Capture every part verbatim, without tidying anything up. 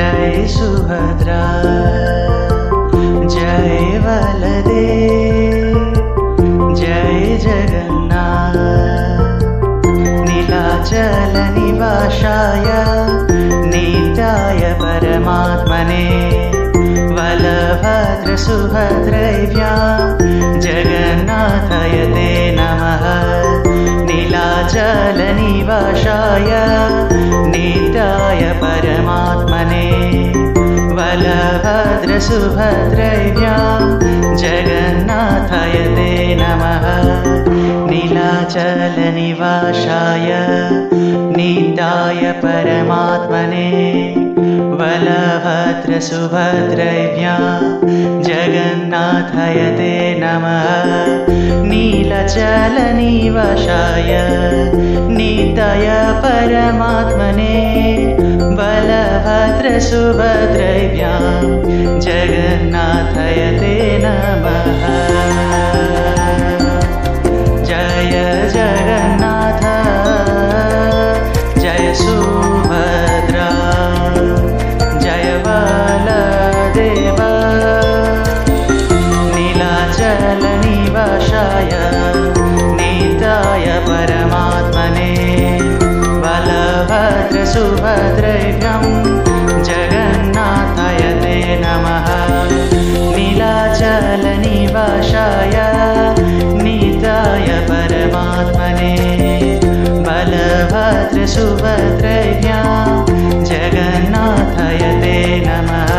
जय सुभद्रा जय बलदेव जय जगन्नाथ नीलाचल निवासाय नित्याय परमात्मने बलभद्र सुभद्रभ्यां जगन्नाथाय ते नमः। नीलाचल निवासाय नित्याय परमात्मने बलभद्र सुभद्रभ्यां जगन्नाथाय ते नमः। नीलाचल निवासाय नित्याय परमात्मने बलभद्र सुभद्रभ्यां जगन्नाथाय ते नमः। नीलाचल निवासाय नित्याय परमात्मने बलभद्र सुभद्रभ्यां जगन्नाथाय ते नमः। जय जगन्नाथ जय सुभद्रा जय बलदेव नीलाचल निवासाय नित्याय परमात्मने बलभद्र सुभद्रभ्यां जगन्नाथाय ते नमः। नीलाचल निवासाय नित्याय परमात्मने बलभद्र सुभद्रभ्यां जगन्नाथाय ते नमः।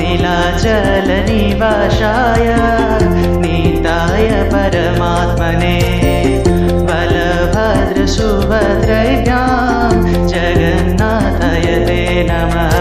नीलाचल निवासाय नित्याय परमात्मने बलभद्र सुभद्रभ्यां जगन्नाथाय ते नमः।